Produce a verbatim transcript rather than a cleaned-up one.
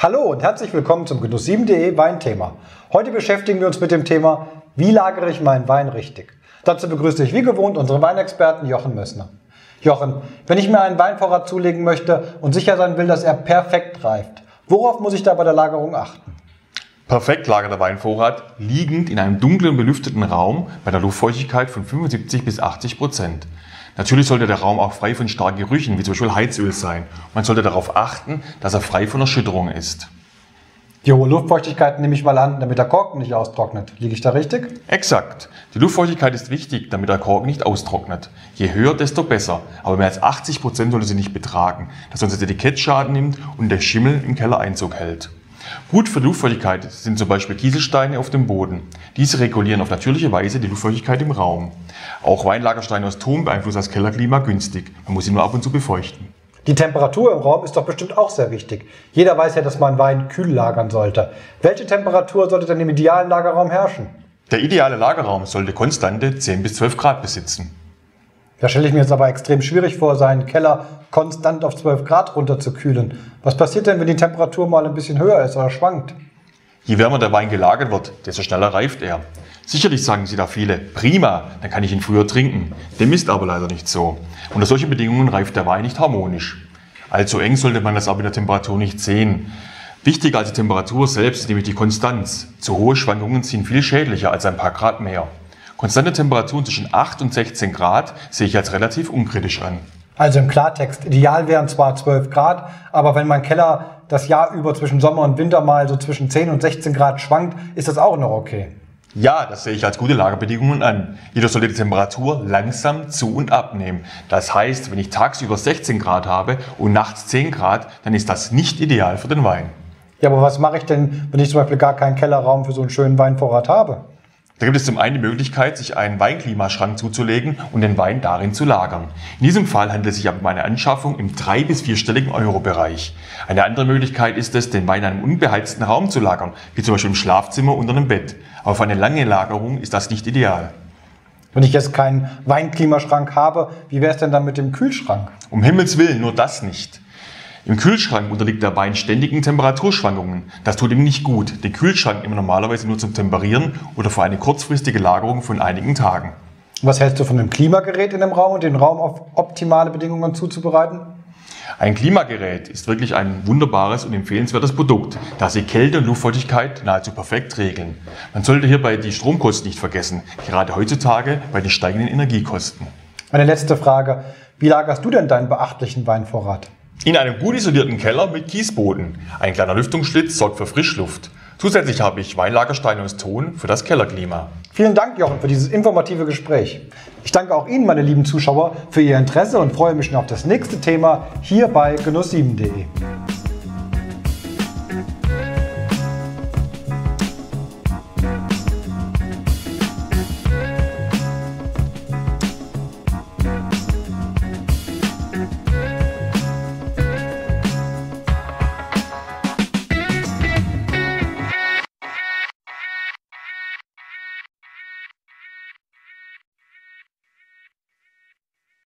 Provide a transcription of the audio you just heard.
Hallo und herzlich willkommen zum Genuss sieben punkt de Weinthema. Heute beschäftigen wir uns mit dem Thema, wie lagere ich meinen Wein richtig? Dazu begrüße ich wie gewohnt unseren Weinexperten Jochen Mössner. Jochen, wenn ich mir einen Weinvorrat zulegen möchte und sicher sein will, dass er perfekt reift, worauf muss ich da bei der Lagerung achten? Perfekt lagernder Weinvorrat liegend in einem dunklen, belüfteten Raum bei einer Luftfeuchtigkeit von fünfundsiebzig bis achtzig Prozent. Natürlich sollte der Raum auch frei von starken Gerüchen, wie zum Beispiel Heizöl, sein. Man sollte darauf achten, dass er frei von Erschütterung ist. Die hohe Luftfeuchtigkeit nehme ich mal an, damit der Korken nicht austrocknet. Liege ich da richtig? Exakt. Die Luftfeuchtigkeit ist wichtig, damit der Korken nicht austrocknet. Je höher, desto besser. Aber mehr als achtzig Prozent sollte sie nicht betragen, dass sonst das Etikett Schaden nimmt und der Schimmel im Keller Einzug hält. Gut für die Luftfeuchtigkeit sind zum Beispiel Kieselsteine auf dem Boden. Diese regulieren auf natürliche Weise die Luftfeuchtigkeit im Raum. Auch Weinlagersteine aus Ton beeinflussen das Kellerklima günstig. Man muss sie nur ab und zu befeuchten. Die Temperatur im Raum ist doch bestimmt auch sehr wichtig. Jeder weiß ja, dass man Wein kühl lagern sollte. Welche Temperatur sollte denn im idealen Lagerraum herrschen? Der ideale Lagerraum sollte konstante zehn bis zwölf Grad besitzen. Da stelle ich mir jetzt aber extrem schwierig vor, seinen Keller konstant auf zwölf Grad runterzukühlen. Was passiert denn, wenn die Temperatur mal ein bisschen höher ist oder schwankt? Je wärmer der Wein gelagert wird, desto schneller reift er. Sicherlich sagen Sie da viele, prima, dann kann ich ihn früher trinken. Dem ist aber leider nicht so. Unter solchen Bedingungen reift der Wein nicht harmonisch. Allzu eng sollte man das aber in der Temperatur nicht sehen. Wichtiger als die Temperatur selbst ist nämlich die Konstanz. Zu hohe Schwankungen sind viel schädlicher als ein paar Grad mehr. Konstante Temperaturen zwischen acht und sechzehn Grad sehe ich als relativ unkritisch an. Also im Klartext, ideal wären zwar zwölf Grad, aber wenn mein Keller das Jahr über zwischen Sommer und Winter mal so zwischen zehn und sechzehn Grad schwankt, ist das auch noch okay? Ja, das sehe ich als gute Lagerbedingungen an. Jedoch sollte die Temperatur langsam zu- und abnehmen. Das heißt, wenn ich tagsüber sechzehn Grad habe und nachts zehn Grad, dann ist das nicht ideal für den Wein. Ja, aber was mache ich denn, wenn ich zum Beispiel gar keinen Kellerraum für so einen schönen Weinvorrat habe? Da gibt es zum einen die Möglichkeit, sich einen Weinklimaschrank zuzulegen und den Wein darin zu lagern. In diesem Fall handelt es sich um eine Anschaffung im drei- bis vierstelligen Euro-Bereich. Eine andere Möglichkeit ist es, den Wein in einem unbeheizten Raum zu lagern, wie zum Beispiel im Schlafzimmer unter einem Bett. Aber für eine lange Lagerung ist das nicht ideal. Wenn ich jetzt keinen Weinklimaschrank habe, wie wäre es denn dann mit dem Kühlschrank? Um Himmels Willen, nur das nicht. Im Kühlschrank unterliegt der Wein ständigen Temperaturschwankungen. Das tut ihm nicht gut. Den Kühlschrank immer normalerweise nur zum Temperieren oder für eine kurzfristige Lagerung von einigen Tagen. Was hältst du von dem Klimagerät in dem Raum und den Raum auf optimale Bedingungen zuzubereiten? Ein Klimagerät ist wirklich ein wunderbares und empfehlenswertes Produkt, da sie Kälte und Luftfeuchtigkeit nahezu perfekt regeln. Man sollte hierbei die Stromkosten nicht vergessen, gerade heutzutage bei den steigenden Energiekosten. Eine letzte Frage. Wie lagerst du denn deinen beachtlichen Weinvorrat? In einem gut isolierten Keller mit Kiesboden. Ein kleiner Lüftungsschlitz sorgt für Frischluft. Zusätzlich habe ich Weinlagersteine aus Ton für das Kellerklima. Vielen Dank, Jochen, für dieses informative Gespräch. Ich danke auch Ihnen, meine lieben Zuschauer, für Ihr Interesse und freue mich schon auf das nächste Thema hier bei Genuss sieben punkt de.